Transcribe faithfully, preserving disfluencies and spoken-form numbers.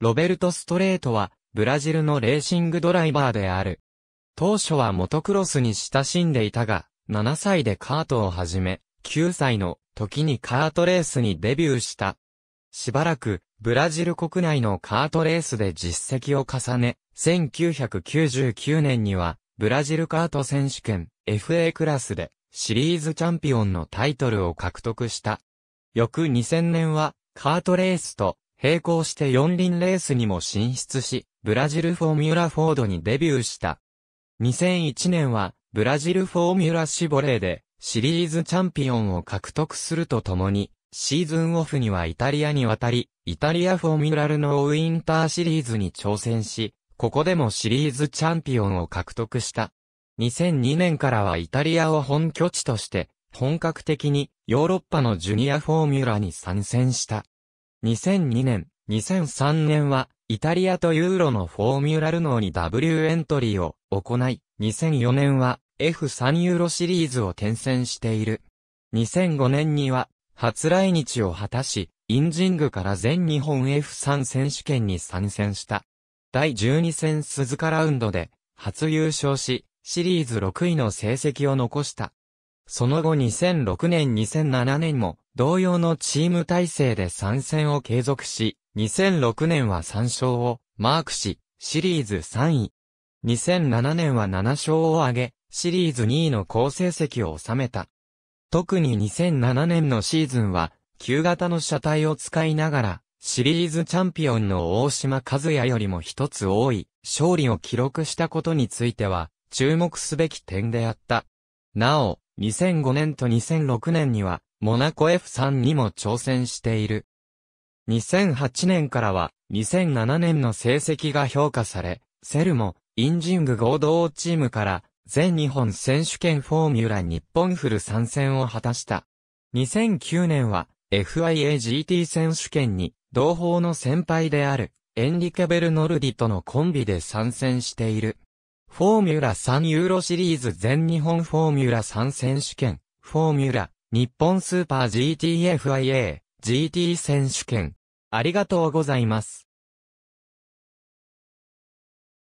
ロベルト・ストレートは、ブラジルのレーシングドライバーである。当初はモトクロスに親しんでいたが、ななさいでカートを始め、きゅうさいの時にカートレースにデビューした。しばらく、ブラジル国内のカートレースで実績を重ね、せんきゅうひゃくきゅうじゅうきゅうねんには、ブラジルカート選手権 エフエー クラスで、シリーズチャンピオンのタイトルを獲得した。翌にせんねんは、カートレースと、並行して四輪レースにも進出し、ブラジルフォーミュラフォードにデビューした。にせんいちねんは、ブラジルフォーミュラシボレーで、シリーズチャンピオンを獲得するとともに、シーズンオフにはイタリアに渡り、イタリアフォーミュラルのウィンターシリーズに挑戦し、ここでもシリーズチャンピオンを獲得した。にせんにねんからはイタリアを本拠地として、本格的にヨーロッパのジュニアフォーミュラに参戦した。にせんにねん、にせんさんねんは、イタリアとユーロのフォーミュラルノーに ダブリュー エントリーを行い、にせんよねんは エフスリー ユーロシリーズを転戦している。にせんごねんには、初来日を果たし、アイエヌジングから全日本 エフスリー 選手権に参戦した。だいじゅうに戦鈴鹿ラウンドで、初優勝し、シリーズろくいの成績を残した。その後にせんろくねんにせんななねんも同様のチーム体制で参戦を継続し、にせんろくねんはさんしょうをマークし、シリーズさんい。にせんななねんはななしょうを挙げ、シリーズにいの好成績を収めた。特ににせんななねんのシーズンは、旧型の車体を使いながら、シリーズチャンピオンの大島和也よりも一つ多い勝利を記録したことについては、注目すべき点であった。なお、にせんごねんとにせんろくねんには、モナコ エフスリー にも挑戦している。にせんはちねんからは、にせんななねんの成績が評価され、CERUMO、アイエヌジング合同チームから、全日本選手権フォーミュラ日本フル参戦を果たした。にせんきゅうねんは、エフアイエージーティー 選手権に、同胞の先輩である、エンリケ・ベルノルディとのコンビで参戦している。フォーミュラスリーユーロシリーズ全日本フォーミュラスリー選手権、フォーミュラ、日本スーパー ジーティーエフアイエー、ジーティー 選手権。ありがとうございます。